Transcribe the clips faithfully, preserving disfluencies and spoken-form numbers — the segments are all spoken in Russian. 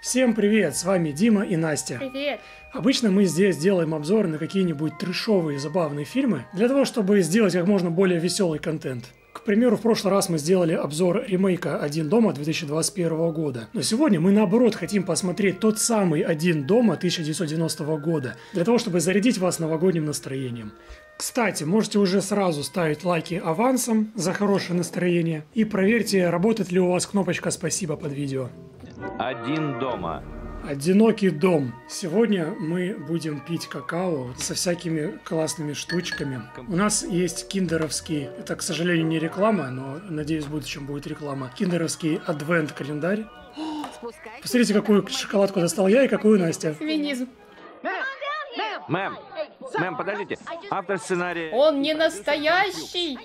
Всем привет, с вами Дима и Настя. Привет. Обычно мы здесь делаем обзоры на какие-нибудь трешовые забавные фильмы, для того, чтобы сделать как можно более веселый контент. К примеру, в прошлый раз мы сделали обзор ремейка «Один дома» две тысячи двадцать первого года. Но сегодня мы, наоборот, хотим посмотреть тот самый «Один дома» тысяча девятьсот девяностого года, для того, чтобы зарядить вас новогодним настроением. Кстати, можете уже сразу ставить лайки авансом за хорошее настроение и проверьте, работает ли у вас кнопочка «Спасибо» под видео. Один дома. Одинокий дом. Сегодня мы будем пить какао со всякими классными штучками. У нас есть киндеровский, это, к сожалению, не реклама, но, надеюсь, в будущем будет реклама, киндеровский адвент-календарь. Посмотрите, какую шоколадку достал я и какую Настя. Феминизм. Мэм, мэм, подождите. Автор сценария... Он не настоящий!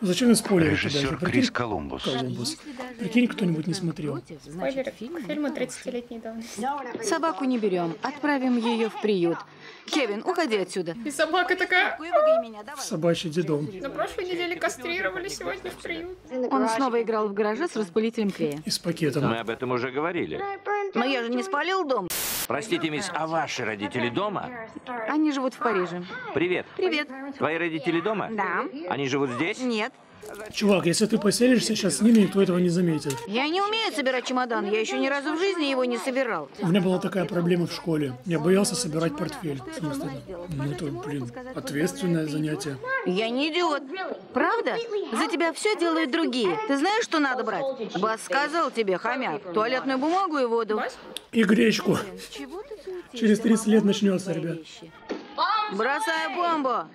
Зачем спойлеры? Режиссер Крис Колумбус. Колумбус. Прикинь, кто-нибудь не смотрел. Спойлеры к фильму тридцатилетней давности. Собаку не берем, отправим ее в приют. Кевин, уходи отсюда. И собака такая... В собачий дедом. На прошлой неделе кастрировали, сегодня в приют. Он снова играл в гараже с распылителем клея. И с пакетом. Мы об этом уже говорили. Но я же не спалил дом. Простите, мисс, а ваши родители дома? Они живут в Париже. Привет. Привет. Твои родители дома? Да. Они живут здесь? Нет. Чувак, если ты поселишься сейчас с ними, никто этого не заметит. Я не умею собирать чемодан, я еще ни разу в жизни его не собирал. У меня была такая проблема в школе. Я боялся собирать портфель. Ну это, блин, ответственное занятие. Я не идиот. Правда? За тебя все делают другие. Ты знаешь, что надо брать? Бас сказал тебе, хомяк, туалетную бумагу и воду. И гречку. Через тридцать лет начнется, ребят. Бросай бомбу!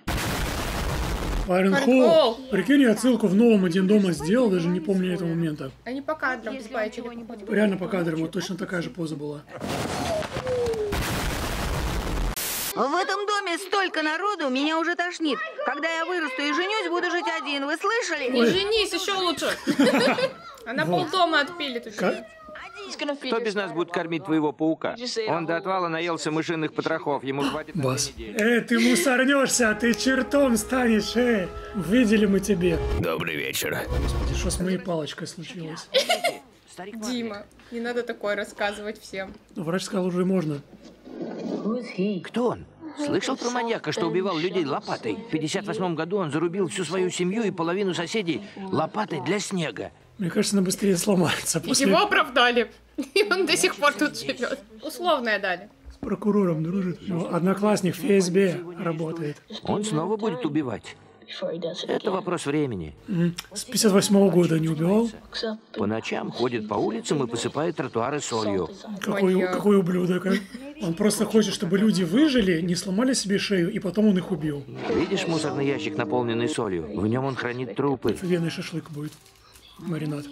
Парен Холл! Прикинь, я отсылку в новом «Один дома» сделал, даже не помню этого момента. Они по кадрам спайчили. Реально по кадрам, вот точно такая же поза была. В этом доме столько народу, меня уже тошнит. Когда я вырасту и женюсь, буду жить один, вы слышали? Не женись, еще лучше. Она полдома отпилит уже. Кто без нас будет кормить твоего паука? Он до отвала наелся мышиных потрохов, ему хватит на неделю. Э, ты мусорнешься, ты чертом станешь, э! Видели мы тебе. Добрый вечер. Господи, что с моей палочкой случилось? Дима, не надо такое рассказывать всем. Врач сказал, уже можно. Кто он? Слышал про маньяка, что убивал людей лопатой? В пятьдесят восьмом году он зарубил всю свою семью и половину соседей лопатой для снега. Мне кажется, она быстрее сломается. После... Его оправдали, и он до сих пор тут живет. Условное дали. С прокурором дружит. Его одноклассник в ФСБ работает. Он снова будет убивать. Это вопрос времени. С пятьдесят восьмого года не убивал? По ночам ходит по улицам и посыпает тротуары солью. Какой, какой ублюдок, а? Он просто хочет, чтобы люди выжили, не сломали себе шею, и потом он их убил. Видишь мусорный ящик, наполненный солью? В нем он хранит трупы. Офигенный шашлык будет. Маринад.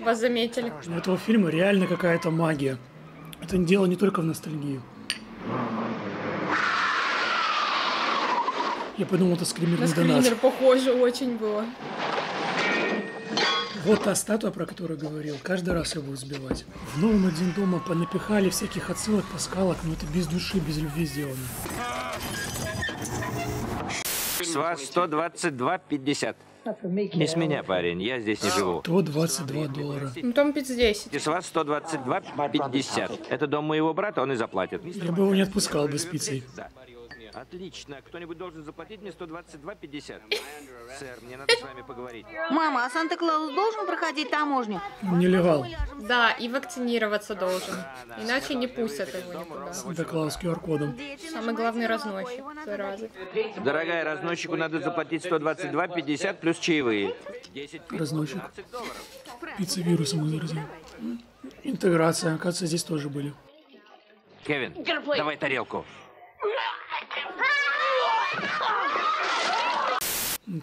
Вас заметили. У этого фильма реально какая-то магия. Это дело не только в ностальгии. Я подумал, это скример не до нас. Скример, похоже, очень было. Вот та статуя, про которую говорил. Каждый раз я буду сбивать. В новом «Один дома» понапихали всяких отсылок, паскалок, но это без души, без любви сделано. С вас сто двадцать два пятьдесят. Не с меня, парень, я здесь не живу. сто двадцать два доллара. Ну там пятьдесят. И с вас сто двадцать два пятьдесят. Это дом моего брата, он и заплатит. Я бы его не отпускал без пиццы. Отлично. Кто-нибудь должен заплатить мне сто двадцать два пятьдесят. Сэр, мне надо с вами поговорить. Мама, а Санта-Клаус должен проходить таможню? Нелегал. Да, и вакцинироваться должен. Иначе не пустят его никуда. Санта-Клаус с кью ар кодом. Самый главный разносчик. Зараза. Дорогая, разносчику надо заплатить сто двадцать два пятьдесят плюс чаевые. Разносчик. Пицца вирусом заразил. Интеграция. Оказывается, здесь тоже были. Кевин, давай тарелку.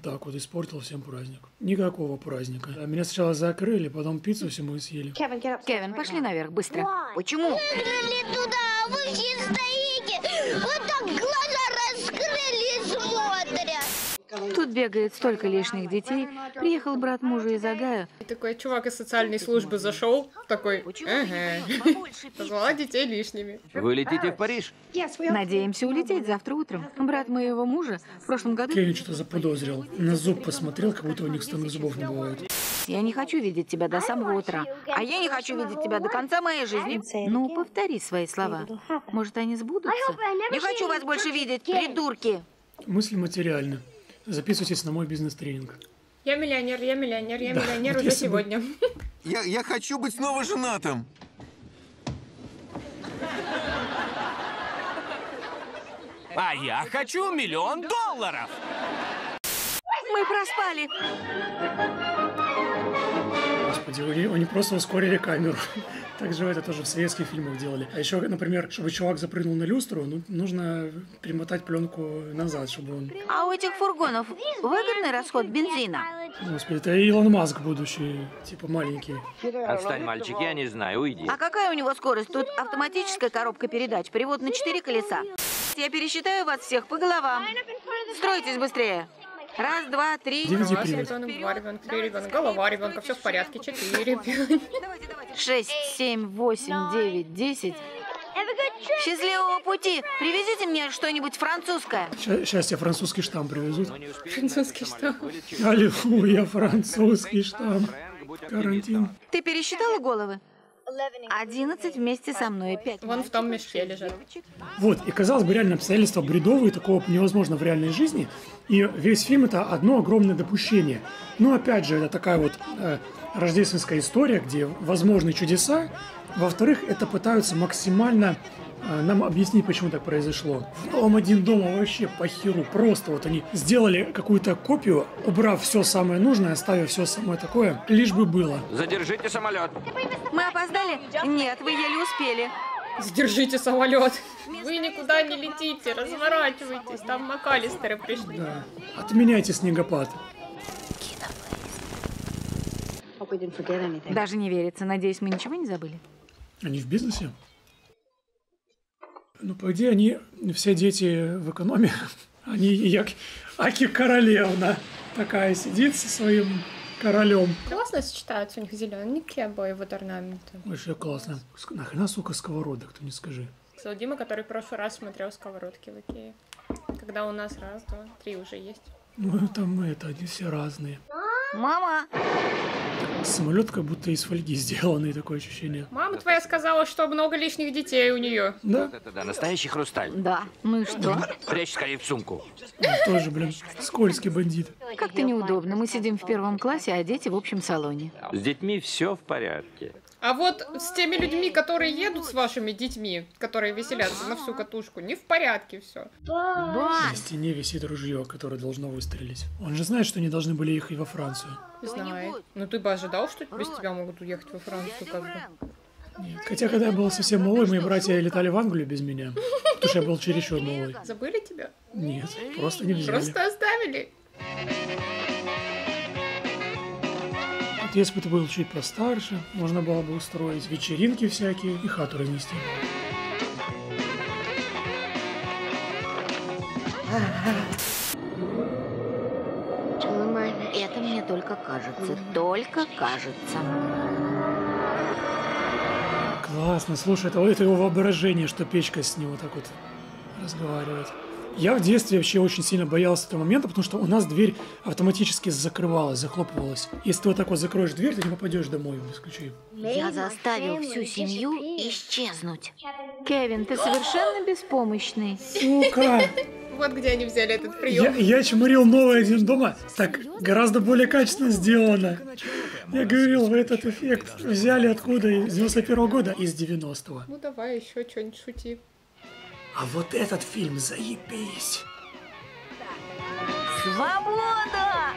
Так вот, испортил всем праздник. Никакого праздника. Меня сначала закрыли, потом пиццу всему съели. Кевин, пошли наверх, быстро. Почему? Закрыли туда, вы все стоите. Вот так глаза раскрыли, смотрят. Тут бегает столько лишних детей. Приехал брат мужа из Огайо. И такой чувак из социальной службы зашел. Такой, ага. Позвала детей лишними. Вы летите в Париж? Надеемся улететь завтра утром. Брат моего мужа в прошлом году... Кевин что-то заподозрил. На зуб посмотрел, как будто у них стальных зубов не бывает. Я не хочу видеть тебя до самого утра. А я не хочу видеть тебя до конца моей жизни. Ну, повтори свои слова. Может, они сбудутся? Не хочу вас больше видеть, придурки! Мысли материально. Записывайтесь на мой бизнес-тренинг. Я миллионер, я миллионер, я да, миллионер вот уже сегодня. Я, я хочу быть снова женатым. А я хочу миллион долларов. Мы проспали. Господи, они просто ускорили камеру. Так же это тоже в советских фильмах делали. А еще, например, чтобы чувак запрыгнул на люстру, ну, нужно перемотать пленку назад, чтобы он... А у этих фургонов выгодный расход бензина? Господи, это Илон Маск будущий, типа маленький. Отстань, мальчик, я не знаю, уйди. А какая у него скорость? Тут автоматическая коробка передач, привод на четыре колеса. Я пересчитаю вас всех по головам. Стройтесь быстрее. Раз, два, три. Голова ребенок, два ребенка, три ребенка, голова ребенка, все в порядке, четыре ребенка. Шесть, семь, восемь, девять, десять. Счастливого пути! Привезите мне что-нибудь французское. Сейчас я французский штамп привезут. Французский штамп. Аллилуйя, французский штамп. Карантин. Ты пересчитала головы? одиннадцать вместе со мной, пять. Вон в том мешке лежат. Вот, и казалось бы, реально обстоятельства бредовые, такого невозможно в реальной жизни. И весь фильм — это одно огромное допущение. Но опять же, это такая вот э, рождественская история, где возможны чудеса. Во-вторых, это пытаются максимально э, нам объяснить, почему так произошло. В том «Один дома» вообще по херу. Просто вот они сделали какую-то копию, убрав все самое нужное, оставив все самое такое, лишь бы было. Задержите самолет. Мы опоздали? Нет, вы еле успели. Задержите самолет. Вы никуда не летите, разворачивайтесь, там Макалистеры пришли. Да. Отменяйте снегопад. Даже не верится. Надеюсь, мы ничего не забыли. Они в бизнесе? Ну, по идее, они все дети в экономе. Они як... Аки королевна такая сидит со своим королем. Классно сочетаются у них зелененький обои вот орнаменты. Вообще классно. Нахрена, сука, сковородок, кто не скажи. Дима, который в прошлый раз смотрел сковородки в Икее. Когда у нас раз, два, три уже есть. Ну, там это, они все разные. Мама! Самолет как будто из фольги сделанный, такое ощущение. Мама твоя сказала, что много лишних детей у нее. Да? Да, да, настоящий хрусталь. Да. Ну и что? Прячь скорее в сумку. Он тоже, блин, скользкий бандит. Как-то неудобно. Мы сидим в первом классе, а дети в общем салоне. С детьми все в порядке. А вот с теми людьми, которые едут с вашими детьми, которые веселятся на всю катушку, не в порядке все. На стене висит ружье, которое должно выстрелить. Он же знает, что они должны были ехать во Францию. Знает. Но ты бы ожидал, что без тебя могут уехать во Францию, как бы. Нет. Хотя, когда я был совсем малой, мои братья летали в Англию без меня. Потому что я был чересчур малой. Забыли тебя? Нет, просто не взяли. Просто оставили. Если бы ты был чуть постарше, можно было бы устроить вечеринки всякие и хату разнести. Это мне только кажется, только кажется. Классно, слушай, это, это его воображение, что печка с ним вот так вот разговаривает. Я в детстве вообще очень сильно боялся этого момента, потому что у нас дверь автоматически закрывалась, захлопывалась. Если ты вот так вот закроешь дверь, ты не попадешь домой без ключей. Я заставил всю семью исчезнуть. Кевин, ты совершенно беспомощный. Сука! Вот где они взяли этот прием. Я чмырил новый «Один дома». Так гораздо более качественно сделано. Я говорил, вы этот эффект взяли откуда? Из девяносто первого года? Из девяностого. Ну давай еще что-нибудь шути. А вот этот фильм заебись. Свобода!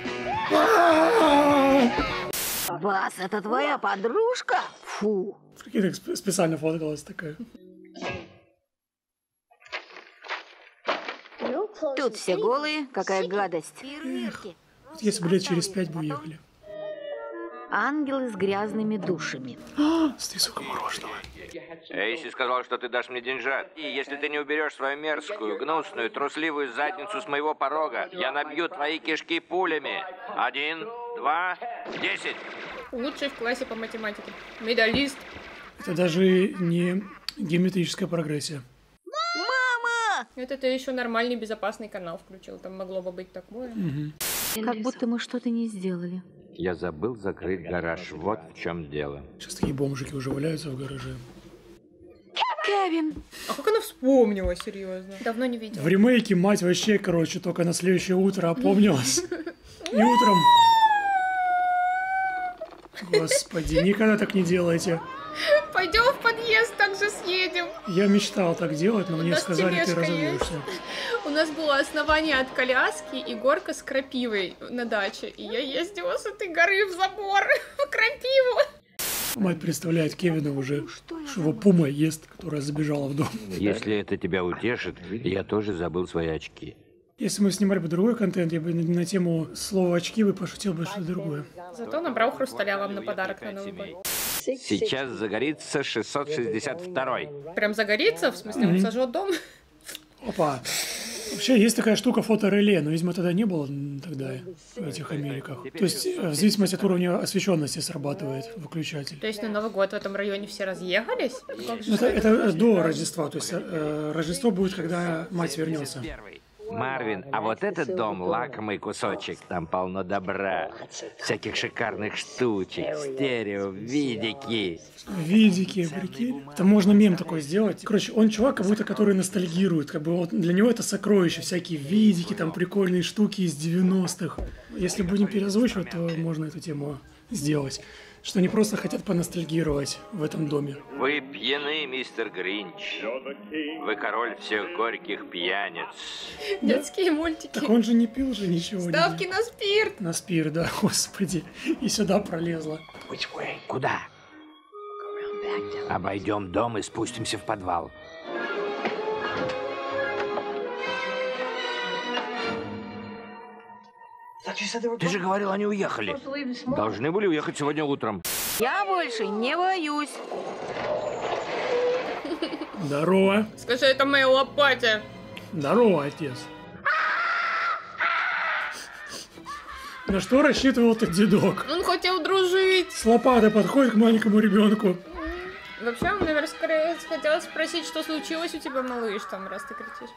Вас, это твоя подружка? Фу. Прикинь, специально фоткалась такая. Тут все голые, какая гадость. Эх, вот если бы лет через пять бы уехали. Ангелы с грязными душами. С ты, сука, мороженого. Эйси сказал, что ты дашь мне деньжат. И если ты не уберешь свою мерзкую, гнусную, трусливую задницу с моего порога, я набью твои кишки пулями. Один, два, десять. Лучший в классе по математике. Медалист. Это даже не геометрическая прогрессия. Мама! Это ты еще нормальный безопасный канал включил. Там могло бы быть такое. Угу. Как будто мы что-то не сделали. Я забыл закрыть гараж. Вот в чем дело. Сейчас такие бомжики уже валяются в гараже. Кевин! А как она вспомнила, серьезно? Давно не видела. В ремейке, мать, вообще, короче, только на следующее утро опомнилась. И утром... Господи, никогда так не делайте. Пойдем в подъезд, так же съедем. Я мечтал так делать, но мне сказали, ты разобьешься. У нас было основание от коляски и горка с крапивой на даче. И я ездила с этой горы в забор, в крапиву. Мать представляет Кевина уже, что его пума ест, которая забежала в дом. Если это тебя утешит, я тоже забыл свои очки. Если мы снимали бы другой контент, я бы на тему слова очки бы пошутил бы что-то другое. Зато набрал хрусталя вам на подарок на Новый год. Сейчас загорится шестьсот шестьдесят второй. Прям загорится? В смысле, он mm-hmm. сожжет дом? Опа. Вообще, есть такая штука фотореле, но, видимо, тогда не было тогда в этих Америках. То есть, в зависимости от уровня освещенности срабатывает выключатель. То есть, на Новый год в этом районе все разъехались? Это, это до Рождества. То есть, э, Рождество будет, когда мать вернется. Марвин, а вот этот дом лакомый кусочек. Там полно добра, всяких шикарных штучек, стерео, видики. Видики, прикинь. Там можно мем такой сделать. Короче, он чувак, как будто который ностальгирует. Как бы вот для него это сокровище, всякие видики, там прикольные штуки из девяностых. Если будем переозвучивать, то можно эту тему сделать. Что они просто хотят поностальгировать в этом доме. Вы пьяны, мистер Гринч. Вы король всех горьких пьяниц. Детские мультики. Так он же не пил же ничего. Ставки на спирт. На спирт, да, господи. И сюда пролезла. Куда? Обойдем дом и спустимся в подвал. Ты же говорил, они уехали. Должны были уехать сегодня утром. Я больше не боюсь. Здорово. Скажи, это моя лопата. Здорово, отец. На что рассчитывал этот дедок? Он хотел дружить. С лопатой подходит к маленькому ребенку. Вообще, он, наверное, скорее хотел спросить, что случилось у тебя, малыш, там, раз ты кричишь.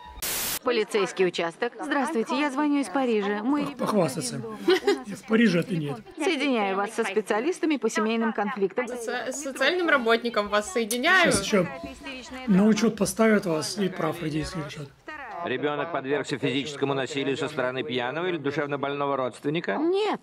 Полицейский участок. Здравствуйте, я звоню из Парижа. Мы... Похвастаться. В Париже ты нет. Соединяю вас со специалистами по семейным конфликтам. С социальным работником вас соединяю. Сейчас еще на учет поставят вас и прав людей совершат. Ребенок подвергся физическому насилию со стороны пьяного или душевнобольного родственника? Нет.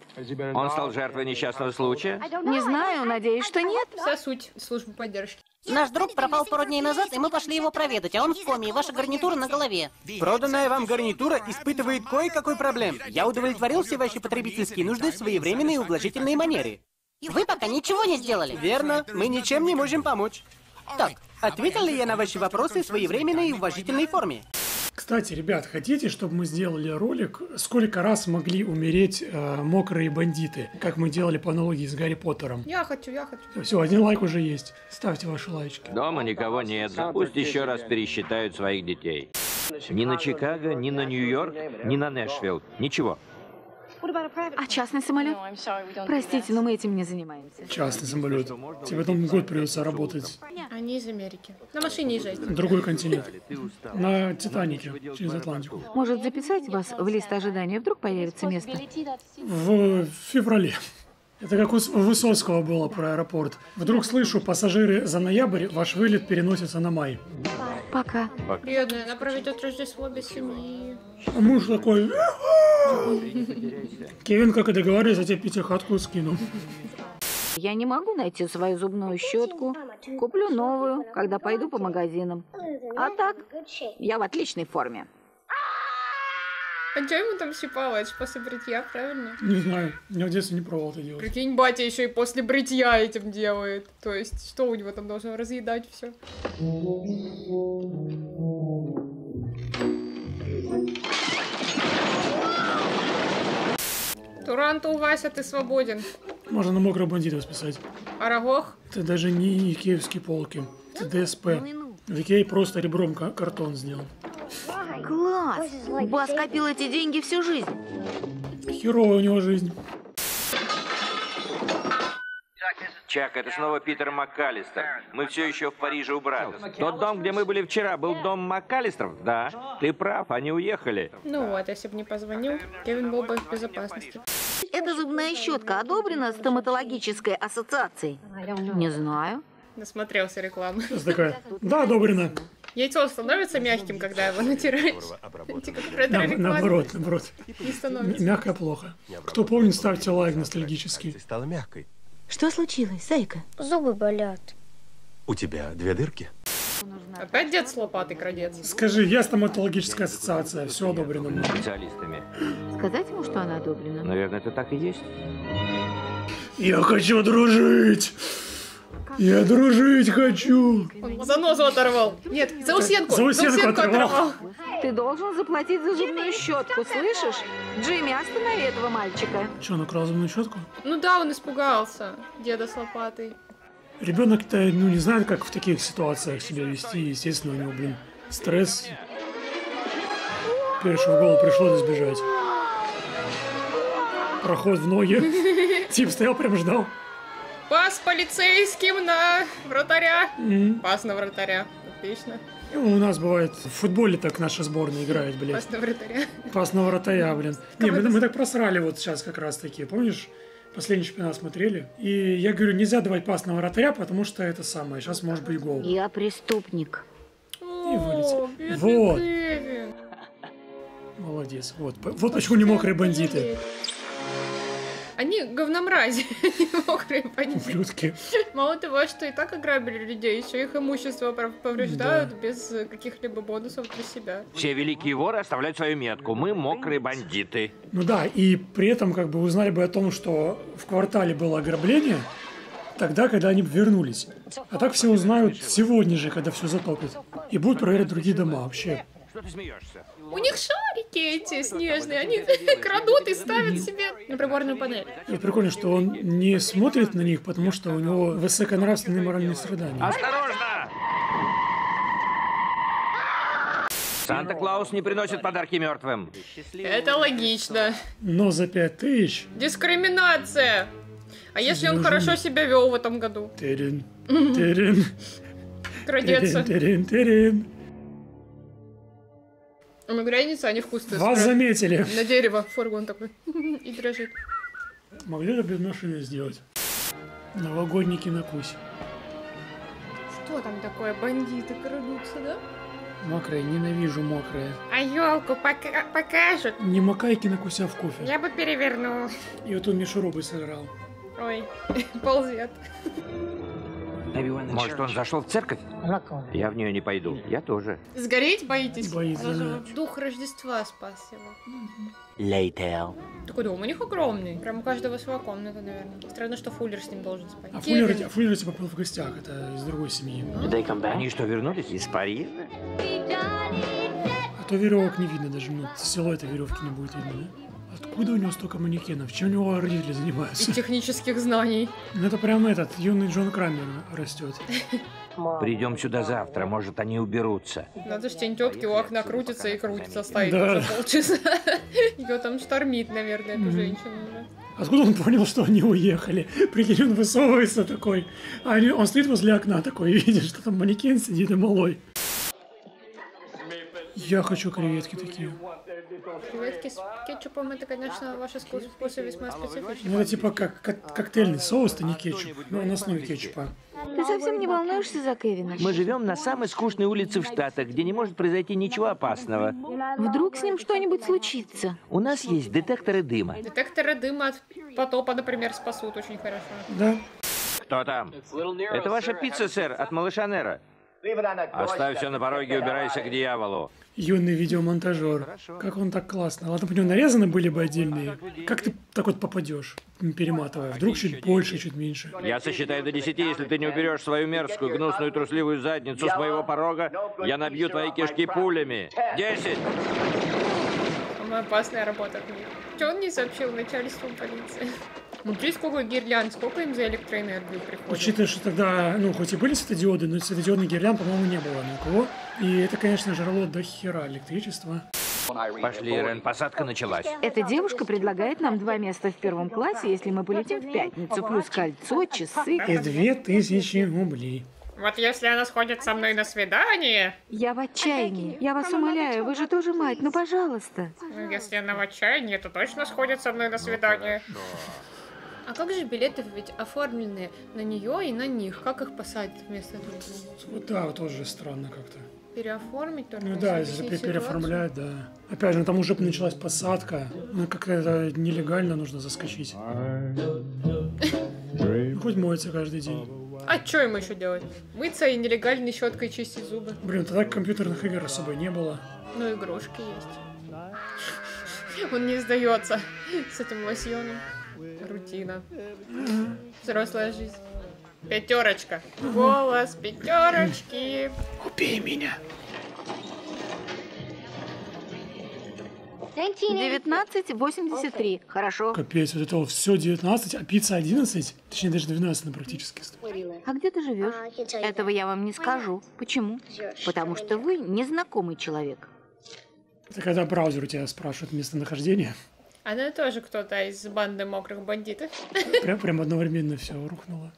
Он стал жертвой несчастного случая? Не знаю, надеюсь, что нет. Вся суть службы поддержки. Наш друг пропал пару дней назад, и мы пошли его проведать, а он в коме, и ваша гарнитура на голове. Проданная вам гарнитура испытывает кое-какой проблем. Я удовлетворил все ваши потребительские нужды в своевременной и уважительной манере. Вы пока ничего не сделали. Верно, мы ничем не можем помочь. Так, ответил ли я на ваши вопросы в своевременной и уважительной форме? Кстати, ребят, хотите, чтобы мы сделали ролик, сколько раз могли умереть э, мокрые бандиты, как мы делали по аналогии с Гарри Поттером? Я хочу, я хочу. Все, один лайк уже есть. Ставьте ваши лайчики. Дома никого нет. Пусть еще раз пересчитают своих детей. Ни на Чикаго, ни на Нью-Йорк, ни на Нэшвилл. Ничего. А частный самолет? Простите, но мы этим не занимаемся. Частный самолет. Тебе потом год придется работать. Они из Америки. На машине езжайте. Другой континент. На Титанике, через Атлантику. Может записать вас в лист ожидания? Вдруг появится место? В феврале. Это как у Высоцкого было про аэропорт. Вдруг слышу, пассажиры за ноябрь, ваш вылет переносится на май. Пока. Пока. Бедная, она проведет Рождество без семьи. А муж такой... Кевин, как и договорились, я тебе пятихатку скину. Я не могу найти свою зубную щетку. Куплю новую, когда пойду по магазинам. А так, я в отличной форме. А что ему там щипало? Это же после бритья, правильно? Не знаю, я в детстве не пробовал это делать. Прикинь, батя еще и после бритья этим делает. То есть, что у него там должно разъедать все? Туранту, Вася, ты свободен. Можно на мокрого бандита списать. Арагох? Это даже не икеевские полки, это ДСП. В Икее просто ребром картон сделал. Класс! Бас копил эти деньги всю жизнь. Херовая у него жизнь. Чак, это снова Питер Маккалистер. Мы все еще в Париже у брата. Тот дом, где мы были вчера, был дом Маккалистеров? Да. Ты прав, они уехали. Ну вот, если бы не позвонил, Кевин был бы в безопасности. Эта зубная щетка одобрена стоматологической ассоциацией? Не знаю. Насмотрелся рекламу. Да, одобрено. Яйцо становится мягким, когда его натираешь. Да, наоборот, наоборот. Мягко плохо. Кто помнит, ставьте лайк ностальгический. Что случилось, зайка? Зубы болят. У тебя две дырки? Опять дед с лопатой крадец. Скажи, я стоматологическая ассоциация, все одобрено. Специалистами. Сказать ему, что она одобрена? Наверное, это так и есть. Я хочу дружить! Я дружить хочу! Он занозу оторвал. Нет, заусенку. Заусенку оторвал. Ты должен заплатить за зубную щетку, слышишь? Джимми, останови этого мальчика. Че, он украл зубную щетку? Ну да, он испугался. Деда с лопатой. Ребенок-то, ну, не знает, как в таких ситуациях себя вести. Естественно, у него, блин, стресс. Первое, что в голову пришло, это сбежать. Проход в ноги. Тип стоял, прям ждал. Пас полицейским на вратаря. Mm-hmm. Пас на вратаря. Отлично. Ну, у нас бывает в футболе так наша сборная играет, блин. Пас на вратаря. Пас на вратаря, блин. Не, мы, мы так просрали вот сейчас как раз таки, помнишь? Последний чемпионат смотрели. И я говорю, нельзя давать пас на вратаря, потому что это самое. Сейчас может быть гол. Я преступник. И вылетел. Вот. Дэвид. Молодец. Вот, вот почему не мокрые бандиты. Они говномрази, они мокрые бандиты. Ублюдки. Мало того, что и так ограбили людей, еще их имущество повреждают, да, без каких-либо бонусов для себя. Все великие воры оставляют свою метку. Мы мокрые бандиты. Ну да, и при этом как бы узнали бы о том, что в квартале было ограбление, тогда, когда они вернулись. А так все узнают сегодня же, когда все затопит. И будут проверять другие дома вообще. Что ты смеешься? У них шарики эти снежные, они крадут и ставят себе на приборную панель. И прикольно, что он не смотрит на них, потому что у него высоконравственные моральные страдания. Осторожно! Санта-Клаус не приносит подарки мертвым. Это логично. Но за пять тысяч... Дискриминация! А если он хорошо себя вел в этом году? Терин, терин, крадется. Терин, терин. Ну, граница, они вкусные. Вас справ... заметили. На дерево фургон такой. И дрожит. Могли бы без машины сделать. Новогодний кинокусь. Что там такое? Бандиты крадутся, да? Мокрые, ненавижу мокрые. А елку пока... покажут. Не макай кинокуся в кофе. Я бы перевернул. И вот он мишуру бы сыграл. Ой, ползет. Может, он зашел в церковь? Я в нее не пойду. Я тоже. Сгореть боитесь? Боитесь. Да. Дух Рождества спас его. Later. Такой дом у них огромный. Прям у каждого своя комната, наверное. Странно, что Фуллер с ним должен спать. А Фуллер, а Фуллер типа был в гостях. Это из другой семьи. Они что, вернулись из Парижа? А то веревок не видно даже. Ну, село это веревки не будет видно, да? Откуда у него столько манекенов? Чем у него родители занимаются? И технических знаний. Ну это прям этот, юный Джон Крамер растет. Придем сюда завтра, может они уберутся. Надо же, тень тетки у окна крутится и крутится, стоит уже полчаса. Ее там штормит, наверное, эту женщину. Откуда он понял, что они уехали? Прикинь, он высовывается такой. А он стоит возле окна такой, видит, что там манекен сидит и малой. Я хочу креветки такие. Креветки с кетчупом, это, конечно, ваши вкусы весьма специфичные. Ну, это типа как кок коктейльный соус, это не кетчуп, но на основе кетчупа. Ты совсем не волнуешься за Кевина? Мы живем на самой скучной улице в Штатах, где не может произойти ничего опасного. Вдруг с ним что-нибудь случится? У нас есть детекторы дыма. Детекторы дыма от потопа, например, спасут очень хорошо. Да. Кто там? Это ваша пицца, сэр, от малыша Нера. Оставь все на пороге и убирайся к дьяволу. Юный видеомонтажер. Хорошо. Как он так классно. Ладно, у него нарезаны были бы отдельные. Как ты так вот попадешь, перематывая? Вдруг чуть больше, чуть меньше. Я сосчитаю до десяти, если ты не уберешь свою мерзкую, гнусную, трусливую задницу с моего порога, я набью твои кишки пулями. Десять! Опасная работа. Чего он не сообщил начальству полиции? Внутри сколько гирлянд, сколько им за электроэнергию приходит? Учитывая, что тогда, ну, хоть и были светодиоды, но светодиодных гирлянд, по-моему, не было никого. И это, конечно, жрало до хера электричества. Пошли, Ирен, посадка началась. Эта девушка предлагает нам два места в первом классе, если мы полетим в пятницу, плюс кольцо, часы. И две тысячи рублей. Вот если она сходит со мной на свидание... Я в отчаянии. Я вас умоляю, вы же тоже мать, ну пожалуйста. Если она в отчаянии, то точно сходит со мной на свидание. А как же билеты ведь оформлены на нее и на них? Как их посадить вместо друга? Да, тоже странно как-то. Переоформить только? Ну да, переоформлять, да. Опять же, там уже началась посадка. Ну как-то нелегально нужно заскочить. Хоть моется каждый день. А что им еще делать? Мыться и нелегальной щеткой чистить зубы. Блин, тогда компьютерных игр особо не было. Ну, игрушки есть. Он не сдается с этим лосьоном. Рутина. Взрослая жизнь. Пятерочка. Голос пятерочки. Убей меня. девятнадцать восемьдесят три. Хорошо. Капец, вот это все девятнадцать, а пицца одиннадцать? Точнее, даже двенадцать на практически. А где ты живешь? Этого я вам не скажу. Почему? Потому что вы незнакомый человек. Это когда браузер у тебя спрашивает местонахождение. Она тоже кто-то из банды мокрых бандитов. Прям, прям одновременно все рухнуло.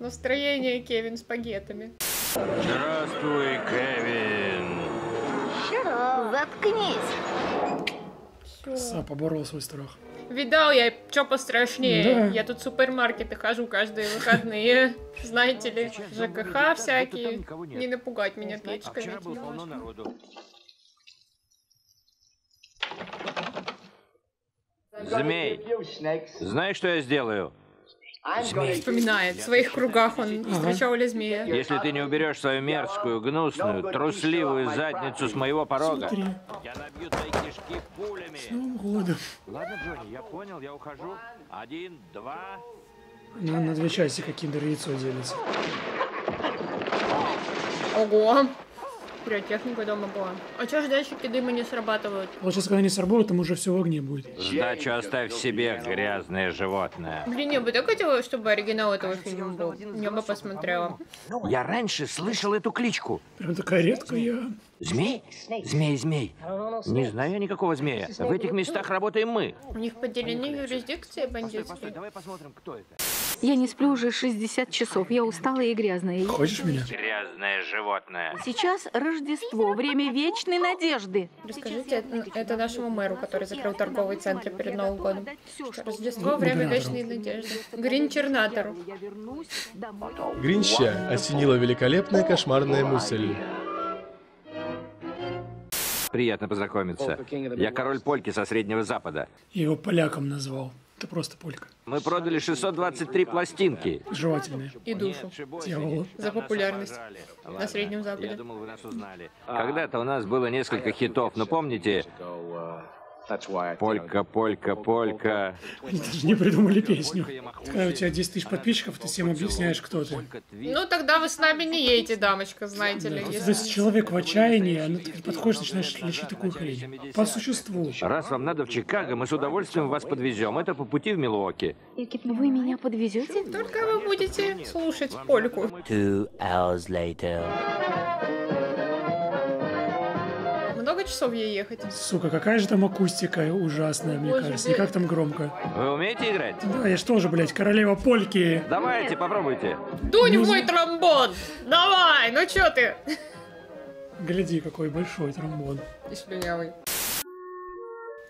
Настроение Кевин с багетами. Здравствуй, Кевин. Заткнись. Краса поборола свой страх. Видал я, что пострашнее. Да. Я тут в супермаркеты хожу каждые выходные. Знаете ли, ЖКХ всякие. Не напугать меня печками. Змей, знаешь, что я сделаю? Змей. Вспоминает, в своих кругах он встречал ли змея. Если ты не уберешь свою мерзкую, гнусную, трусливую задницу с моего порога, смотри. Я набью твои кишки пулями. С Новым годом. Ладно, Джонни, я понял, я ухожу. Один, два... На, на две части какие-то яйцо делится. Ого! Вперед, техника дома была. А чё же датчики дыма не срабатывают? Вот сейчас, когда не сработают, там уже все в огне будет. Сдачу оставь себе, грязное животное. Блин, я бы так хотела, чтобы оригинал этого фильма был. Я бы посмотрела. Я раньше слышал эту кличку. Прям такая редкая. Змей? Змей, змей. Не знаю никакого змея. В этих местах работаем мы. У них поделены юрисдикции бандитские. Постой, постой, давай посмотрим, кто это. Я не сплю уже шестьдесят часов. Я устала и грязная. Хочешь меня? Грязное животное. Сейчас Рождество. Время вечной надежды. Расскажите это нашему мэру, который закрыл торговый центр перед Новым годом. Рождество. Время вечной надежды. Гринчернатору. Гринча осенила великолепная кошмарная мысль. Приятно познакомиться. Я король польки со Среднего Запада. Я его поляком назвал. Это просто полька. Мы продали шестьсот двадцать три пластинки. Жевательные. И душу. Дьявол. За популярность. Ладно, на Среднем Западе. Я думал, вы нас узнали. Когда-то у нас было несколько хитов, но помните? Полька, полька, полька. Они даже не придумали песню. Когда у тебя десять тысяч подписчиков, ты всем объясняешь, кто ты. Ну тогда вы с нами не едете, дамочка, знаете да, ли. Если... То есть человек в отчаянии, а ну, ты подходишь, начинаешь лечить такую хрень. По существу. Раз вам надо в Чикаго, мы с удовольствием вас подвезем. Это по пути в Милуоки. Вы меня подвезете? Только вы будете слушать польку. Много часов ей ехать. Сука, какая же там акустика ужасная, мне Боже кажется. И как там громко. Вы умеете играть? Да, я же тоже, блядь, королева польки. Давайте, Нет. попробуйте. Дунь ну... в мой тромбон! Давай, ну чё ты? Гляди, какой большой тромбон. И слюнявый.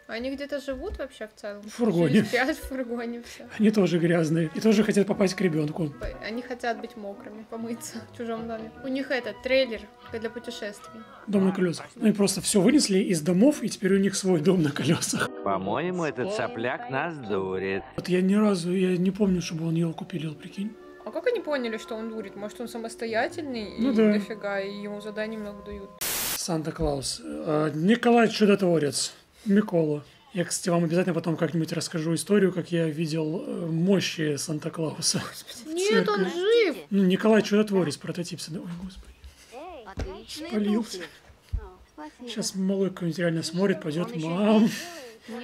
Они где-то живут вообще в целом? В фургоне. Спят в фургоне все. Они тоже грязные. И тоже хотят попасть к ребенку. Они хотят быть мокрыми, помыться в чужом доме. У них этот трейлер для путешествий. Дом на колесах. Ну и просто все вынесли из домов, и теперь у них свой дом на колесах. По-моему, этот сопляк нас дурит. Вот я ни разу, я не помню, чтобы он елку пилил, прикинь. А как они поняли, что он дурит? Может, он самостоятельный? Ну и да. Дофига, и ему задание много дают. Санта-Клаус. Николай Чудотворец. Микола. Я, кстати, вам обязательно потом как-нибудь расскажу историю, как я видел мощи Санта-Клауса. Нет, он жив! Ну, Николай Чудотворец, прототип. Ой, господи. Спалился. Сейчас малой какой-нибудь реально смотрит, пойдет. Мам,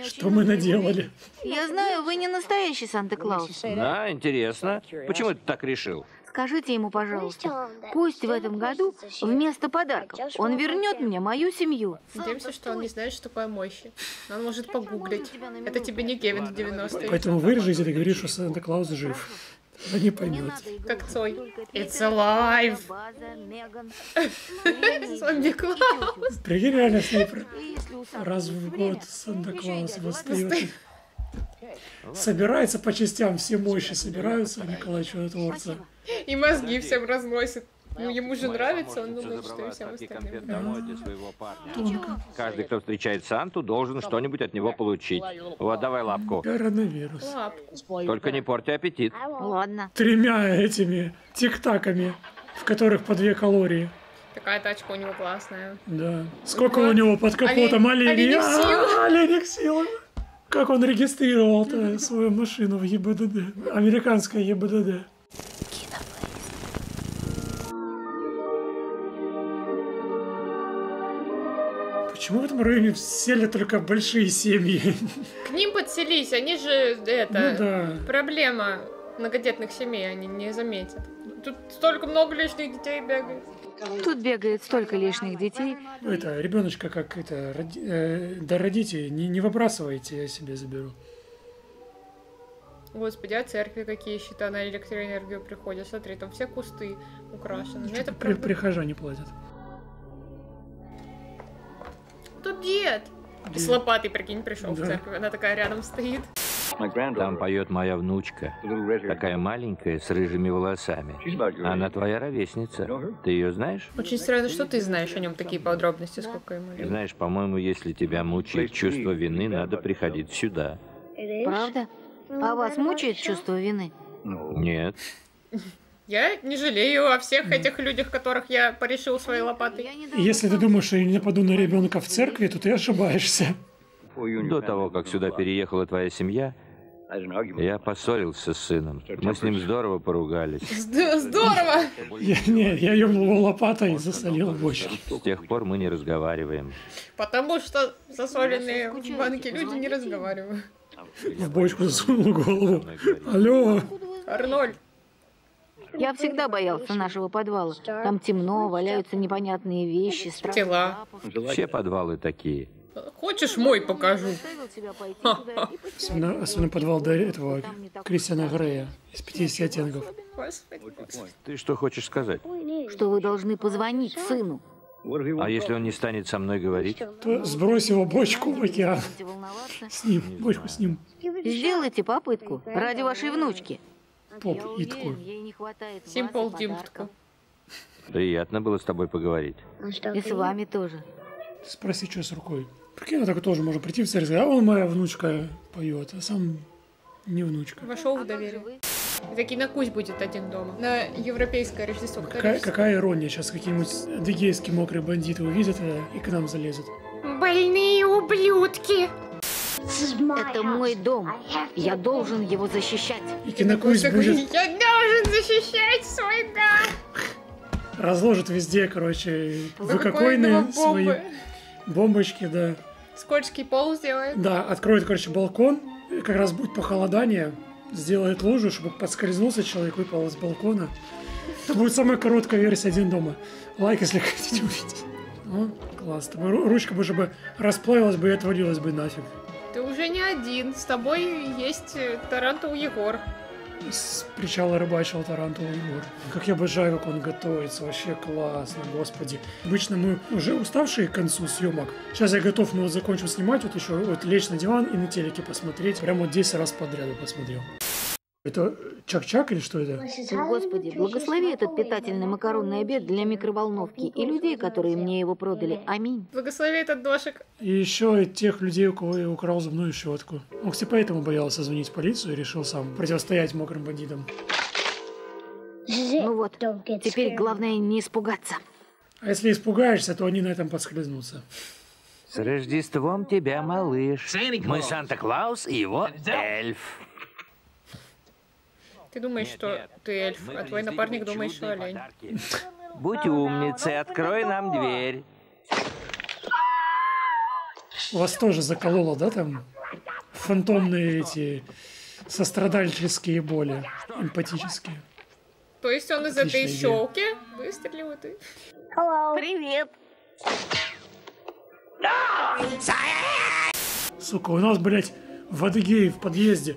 что мы наделали? Я знаю, вы не настоящий Санта-Клаус. Да, интересно. Почему ты так решил? Скажите ему, пожалуйста, пусть в этом году вместо подарков он вернет мне мою семью. Надеемся, что он не знает, что такое мощи. Но он может погуглить. Это тебе не Кевин в девяностые. Поэтому вырежи, если ты говоришь, что Санта-Клаус жив. Вы не поймете. Как Цой. It's alive. Санта-Клаус. Прикинь, реально с ней раз в год Санта-Клаус восстает. Собирается по частям, все мощи собираются, а Николай Чудотворца. И мозги всем разносит. Ну, ему же нравится, он думает, что и всем остальным. Да. Каждый, кто встречает Санту, должен что-нибудь от него получить. Вот, давай лапку. Коронавирус. Лапку. Только не порти аппетит. Ладно. Тремя этими тик-таками, в которых по две калории. Такая тачка у него классная. Да. Сколько у него под капотом оленей? Оленей сил. Как он регистрировал свою машину в ЕБДД? Американская ЕБДД. Почему в этом районе сели только большие семьи? К ним подселись, они же, это, ну, да. Проблема многодетных семей, они не заметят. Тут столько много лишних детей бегает. Тут бегает столько лишних детей. Это, ребеночка, как это, роди, э, да родите, не, не выбрасывайте, я себе заберу. Господи, а церкви какие счета на электроэнергию приходят? Смотри, там все кусты украшены. Это при, правда... Прихожане платят. Тут дед. дед! С лопатой, прикинь, пришел, да, в церковь. Она такая рядом стоит. Там поет моя внучка. Такая маленькая, с рыжими волосами. Она твоя ровесница. Ты ее знаешь? Очень странно, что ты знаешь о нем такие подробности, сколько ему лет. Знаешь, по-моему, если тебя мучает чувство вины, надо приходить сюда. Правда? А вас мучает чувство вины? Нет. Я не жалею о всех этих людях, которых я порешил своей лопатой. Если ты думаешь, что я не нападу на ребенка в церкви, то ты ошибаешься. До того, как сюда переехала твоя семья, я поссорился с сыном. Мы с ним здорово поругались. Здорово! Нет, я ебнул лопатой и засолил бочку. С тех пор мы не разговариваем. Потому что засоленные в банке люди не разговаривают. В бочку засунул голову. Алло! Арнольд! Я всегда боялся нашего подвала. Там темно, валяются непонятные вещи, страшные запахи. Все подвалы такие. Хочешь, мой покажу? Особенно, особенно подвал до этого Кристиана Грея из пятидесяти оттенков. Ты что хочешь сказать? Что вы должны позвонить сыну. А если он не станет со мной говорить? То сбрось его бочку в океан. С ним, бочку с ним. Сделайте попытку ради вашей внучки. Поп-итку. Симпл-димптку. Приятно было с тобой поговорить. И с вами тоже. Спроси, что с рукой. Прикинь, так тоже можно прийти в церковь. А он, моя внучка, поет, а сам не внучка. Вошел в доверие. Это кинокусь будет один дома. На европейское Рождество. Какая, какая ирония, сейчас какие-нибудь адыгейские мокрые бандиты увидят и к нам залезут. Больные ублюдки. Это мой дом. Я должен его защищать. И кинокусь будет. Я должен защищать свой дом. Разложат везде, короче, выкокойные свои бомбочки, да. Скользкий пол сделает. Да, откроет, короче, балкон. Как раз будет похолодание. Сделает лужу, чтобы подскользнулся человек, выпал с балкона. Это будет самая короткая версия «Один дома». Лайк, если хотите увидеть. Ну, класс. Ручка бы уже расплавилась бы и отвалилась бы нафиг. Ты уже не один, с тобой есть тарантул Егор. С причала рыбачил тарантул Егор. Как я обожаю, как он готовится, вообще классно, господи. Обычно мы уже уставшие к концу съемок. Сейчас я готов, но вот закончу снимать, вот еще вот лечь на диван и на телеке посмотреть. Прямо вот десять раз подряд я посмотрел. Это чак-чак или что это? Господи, благослови этот питательный макаронный обед для микроволновки и людей, которые мне его продали. Аминь. Благослови этот дошик. И еще и тех людей, у кого я украл зубную щетку. Он, кстати, поэтому боялся звонить в полицию и решил сам противостоять мокрым бандитам. Ну вот, теперь главное не испугаться. А если испугаешься, то они на этом подскользнутся. С Рождеством тебя, малыш. Мы Санта-Клаус и его эльф. Ты думаешь, нет, что нет, ты эльф, мы а твой напарник думает, что олень. Подарки. Будь умницей, открой нам дверь. Вас тоже закололо, да, там? Фантомные эти сострадальческие боли, эмпатические. То есть он из отличная этой щелки выстрелил, и ты? Hello. Привет. Сука, у нас, блядь, в Адыгее в подъезде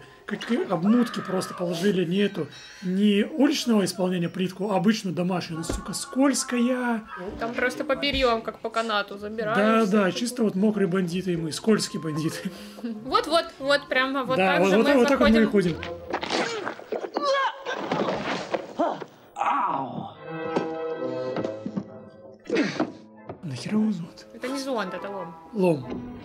обмутки просто положили, нету ни уличного исполнения плитку, а обычную домашнюю, сука, скользкая. Там просто по перьям, как по канату забирают. Да, да, чисто вот мокрые бандиты мы, скользкие бандиты. Вот-вот, вот прямо вот так же мы так мы и ходим. Нахера его зонт? Это не зонт, это лом. Лом.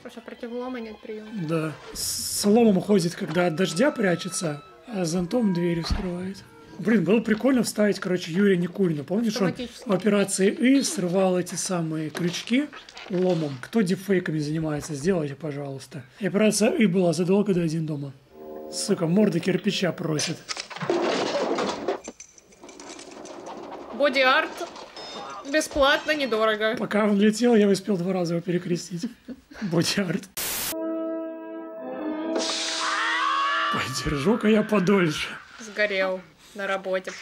Просто против лома нет приема. Да. С ломом уходит, когда от дождя прячется, а зонтом дверь вскрывает. Блин, было прикольно вставить, короче, Юрия Никулина. Помнишь, он в операции И срывал эти самые крючки ломом. Кто дипфейками занимается, сделайте, пожалуйста. И операция И была задолго до «Один дома». Сука, морда кирпича просит. Боди-арт. Бесплатно, недорого. Пока он летел, я успел два раза его перекрестить. Боди-арт. Подержу-ка я подольше. Сгорел на работе.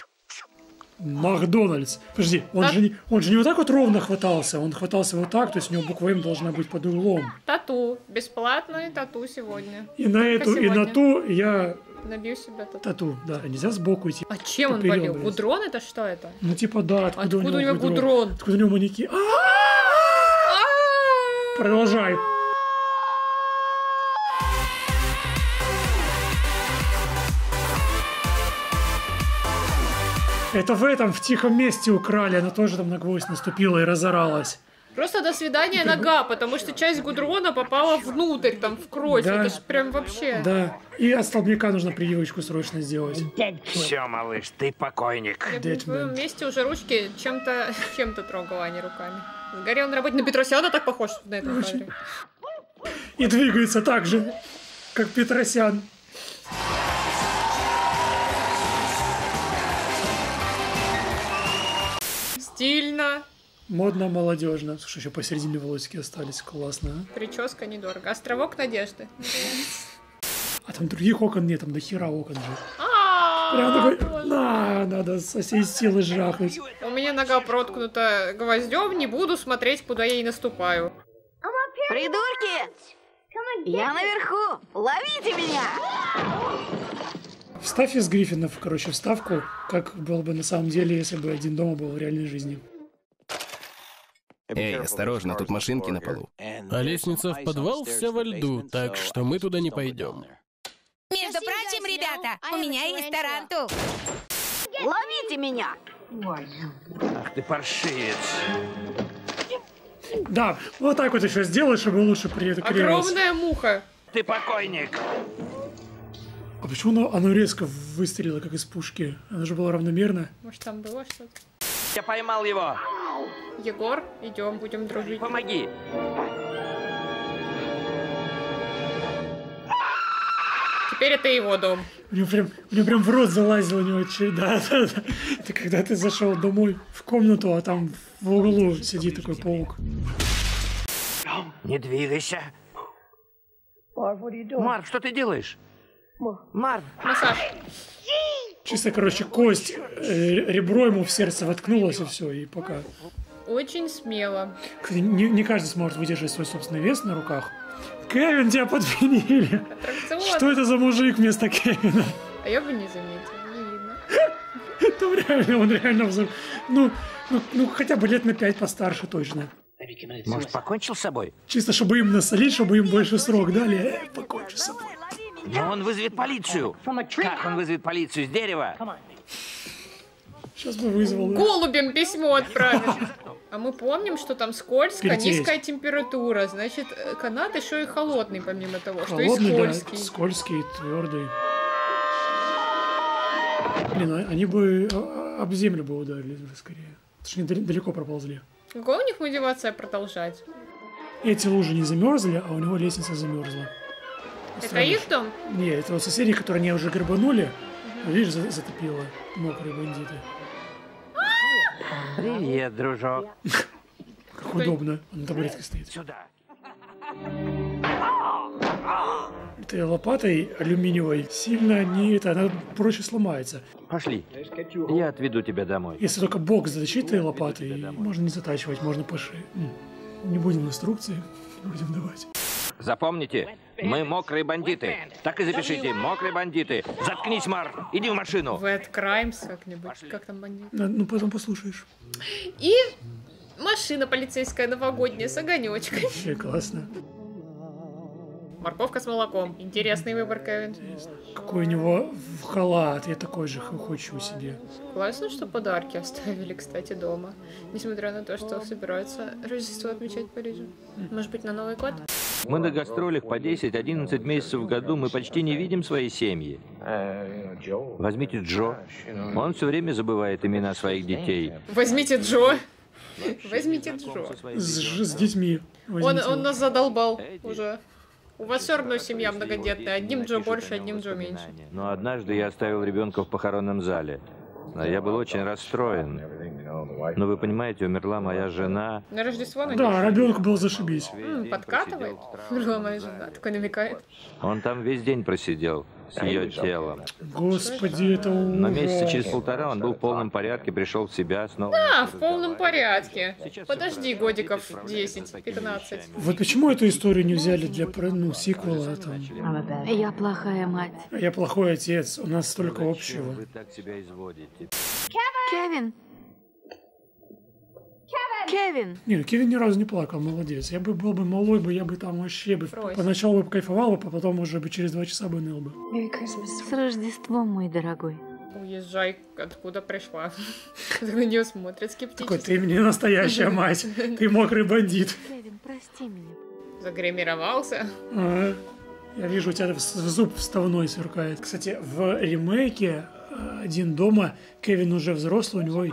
Макдональдс. Подожди, он, Тат... же не, он же не вот так вот ровно хватался, он хватался вот так, то есть у него буква М должна быть под углом. Тату. Бесплатное тату сегодня. И на Только эту, сегодня. и на ту я... Набью себя тату. Тату, да. Нельзя сбоку идти. А чем он болел? Гудрон это что это? Ну типа да, откуда, откуда у него гудрон? гудрон? Откуда у него маньяки? Продолжай. Это в этом, в тихом месте украли. Она тоже там на гвоздь наступила и разоралась. Просто до свидания нога, потому что часть гудрона попала внутрь, там, в кровь. Да. Это ж прям вообще... Да. И от столбняка нужно прививочку срочно сделать. Все, малыш, ты покойник. Я бы в твоем месте уже ручки чем-то чем-то трогала, а не руками. Сгорел на работе. На Петросяна так похож на это. И двигается так же, как Петросян. Стильно. Модно, молодежно. Слушай, еще посередине волосики остались. Классно. А? Прическа недорого. Островок надежды. А там других окон нет, там до хера окон же. Прям такой, на, надо со всей силы жахнуть. У меня нога проткнута гвоздем, не буду смотреть, куда я ей наступаю. Придурки! Я наверху! Ловите меня! Вставь из Гриффинов, короче, вставку, как было бы на самом деле, если бы «Один дома» был в реальной жизни. Эй, осторожно, тут машинки на полу. А лестница в подвал вся во льду, так что мы туда не пойдем. Между прочим, ребята, у меня есть тарантул. Ловите меня! Ах ты паршивец! Да, вот так вот еще сделай, чтобы лучше приклеилось. Огромная муха! Ты покойник! А почему оно, оно резко выстрелило, как из пушки? Оно же было равномерно. Может, там было что-то? Я поймал его! Егор, идем, будем дружить. Помоги! Теперь это его дом. У него прям, у него прям в рот залазил у него очередная. Да, да, да. Это когда ты зашел домой в комнату, а там в углу сидит такой паук. Не двигайся. Марв, что ты делаешь? Марв, массаж. Чисто, короче, кость, ребро ему в сердце воткнулось, и все, и пока. Очень смело. Кстати, не, не каждый сможет выдержать свой собственный вес на руках. Кевин, тебя подвинили. Что это за мужик вместо Кевина? А я бы не заметила, не видно. Там реально, он реально взор... Ну, ну, ну, хотя бы лет на пять постарше точно. Может, покончил с собой? Чисто, чтобы им насолить, чтобы им больше срок дали. Э, покончил с собой. Но он вызовет полицию. Как он вызовет полицию? С дерева? Сейчас бы вызвал. Да? Голубем письмо отправишь. А мы помним, что там скользко, Перетелись. Низкая температура. Значит, канат еще и холодный, помимо того, холодный, что и скользкий. Да, скользкий, твердый. Блин, они бы об землю бы ударили скорее. Потому что они далеко проползли. Какая у них мотивация продолжать? Эти лужи не замерзли, а у него лестница замерзла. Это их дом? Нет, это вот соседи, которые они уже грабанули. Угу. Видишь, затопило мокрые бандиты. Привет, дружок. Как удобно. Он на табуретке стоит. Сюда. Этой лопатой алюминиевой сильно не это, она проще сломается. Пошли. Я отведу тебя домой. Если только бокс затащит этой лопатой, можно не затачивать, можно по шее. Не будем инструкции, будем давать. Запомните, мы мокрые бандиты. Так и запишите, мокрые бандиты. Заткнись, Мар, иди в машину. Wet Crimes как-нибудь. Как там бандиты? Ну, потом послушаешь. И машина полицейская новогодняя с огонечкой. Вообще классно. Морковка с молоком. Интересный выбор, Кевин. Какой у него халат. Я такой же хочу себе. Классно, что подарки оставили, кстати, дома. Несмотря на то, что собираются Рождество отмечать в Париже. Может быть, на Новый год? Мы на гастролях по десять-одиннадцать месяцев в году. Мы почти не видим свои семьи. Возьмите Джо. Он все время забывает имена своих детей. Возьмите Джо. Возьмите Джо. С, с детьми. Он, он нас задолбал уже. У вас все равно семья многодетная. Одним Джо больше, одним Джо меньше. Но однажды я оставил ребенка в похоронном зале. Я был очень расстроен. Но вы понимаете, умерла моя жена. На Рождество, надеюсь? Да, ребенок был зашибись. М-м, подкатывает? Умерла моя жена. Такой намекает. Он там весь день просидел с ее телом. Господи, это ужас. Но месяца через полтора он был в полном порядке, пришел в себя снова. Да, в полном порядке. Подожди годиков десять-пятнадцать. Вот почему эту историю не взяли для ну, сиквела? Там? Я плохая мать. Я плохой отец, у нас столько общего. Вы так себя изводите. Кевин! Кевин! Не, Кевин ни разу не плакал, молодец. Я бы был бы малой, бы я бы там вообще бы Просим. Поначалу бы кайфовал, а потом уже бы через два часа бы ныл бы. С Рождеством, мой дорогой. Уезжай, откуда пришла. На нее смотрят скептически. Такой, ты мне настоящая мать. Ты мокрый бандит. Кевин, прости меня. Загримировался. Ага. Я вижу, у тебя зуб вставной сверкает. Кстати, в ремейке «Один дома» Кевин уже взрослый, у него а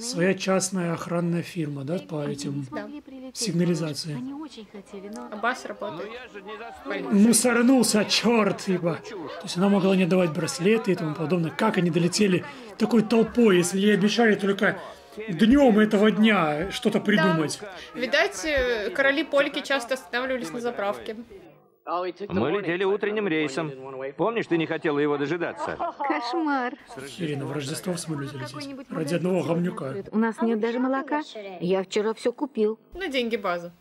своя частная охранная фирма, да, по этим да. сигнализации. А бас работает. Мусорнулся, черт, ибо. То есть она могла не давать браслеты и тому подобное. Как они долетели такой толпой, если ей обещали только днем этого дня что-то придумать. Да. Видать, короли Польки часто останавливались на заправке. Мы летели утренним рейсом. Помнишь, ты не хотела его дожидаться? Кошмар. Ирина, в Рождество в смысле лететь. Ради одного говнюка. У нас нет даже молока. Я вчера все купил. На деньги базы.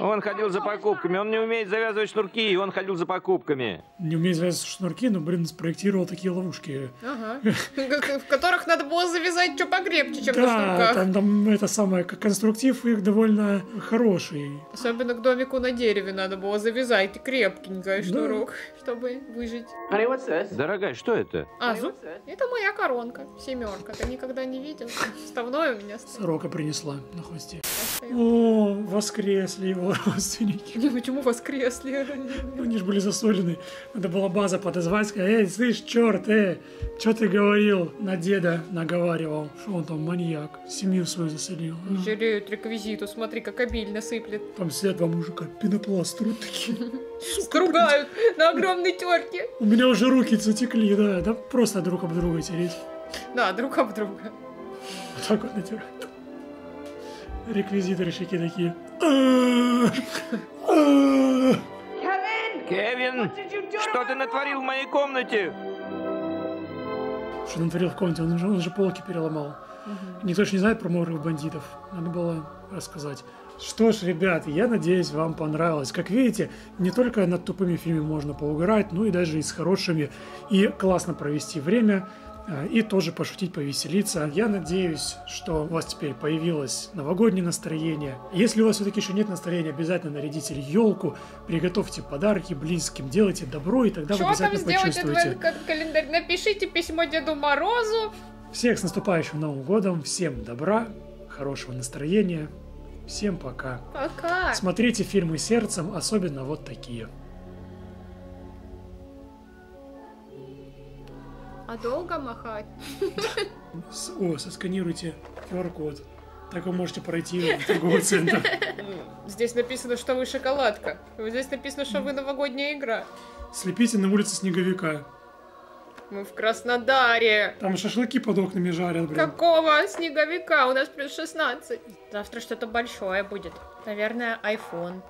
Он ходил за покупками. Он не умеет завязывать шнурки, и он ходил за покупками. Не умеет завязывать шнурки, но, блин, спроектировал такие ловушки. Ага. В которых надо было завязать что покрепче, чем на шнурках. Да, там это самое, конструктив их довольно хороший. Особенно к домику на дереве надо было завязать крепкий шнурок, чтобы выжить. Дорогая, что это? А, зуб? Это моя коронка, семерка. Ты никогда не видел? Вставной у меня. Сорока принесла на хвосте. О, воскрес. Его родственники. Не, почему воскресли? Ну, они же были засолены. Надо была база подозвать, сказать, эй, слышь, черт, эй, что ты говорил? На деда наговаривал, что он там маньяк, семью свою заселил. Не жалеют реквизиту, смотри, как обильно сыплет. Там сидят два мужика, пенопласт, труд такие. Скругают на огромной терке. У меня уже руки затекли, да, да просто друг об друга тереть. Да, друг об друга. Вот так вот натирать. Реквизиторщики такие. Кевин! Что ты натворил в моей комнате? Что натворил в комнате? Он же, он же полки переломал. Угу. Никто же не знает про мокрых бандитов. Надо было рассказать. Что ж, ребят, я надеюсь, вам понравилось. Как видите, не только над тупыми фильмами можно поугарать, но и даже и с хорошими. И классно провести время. И тоже пошутить, повеселиться. Я надеюсь, что у вас теперь появилось новогоднее настроение. Если у вас все-таки еще нет настроения, обязательно нарядите елку, приготовьте подарки близким, делайте добро, и тогда Чего вы обязательно там почувствуете. Адвент-календарь? Напишите письмо Деду Морозу. Всех с наступающим Новым годом, всем добра, хорошего настроения, всем пока. Пока. Смотрите фильмы сердцем, особенно вот такие. А долго махать? О, сосканируйте ку ар код. Так вы можете пройти в торговый центр. Здесь написано, что вы шоколадка. Здесь написано, что вы новогодняя игра. Слепите на улице снеговика. Мы в Краснодаре. Там шашлыки под окнами жарят, блин. Какого снеговика? У нас плюс шестнадцать. Завтра что-то большое будет. Наверное, iPhone.